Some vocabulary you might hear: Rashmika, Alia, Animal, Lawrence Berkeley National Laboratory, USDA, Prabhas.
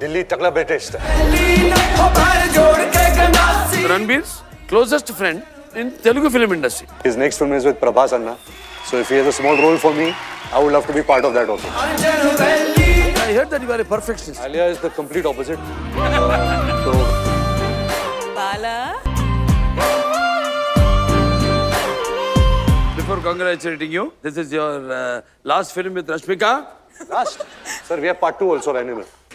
दिल्ली तकला ब्रिटिश था। Ranbir's closest friend in Telugu film industry. His next film is with Prabhas Anna. So if he has a small role for me, I would love to be part of that also. I heard that you are a perfectionist. Alia is the complete opposite. So... Bala. Before congratulating you, this is your last film with Rashmika. Last? Sir, we have part 2 also, Animal.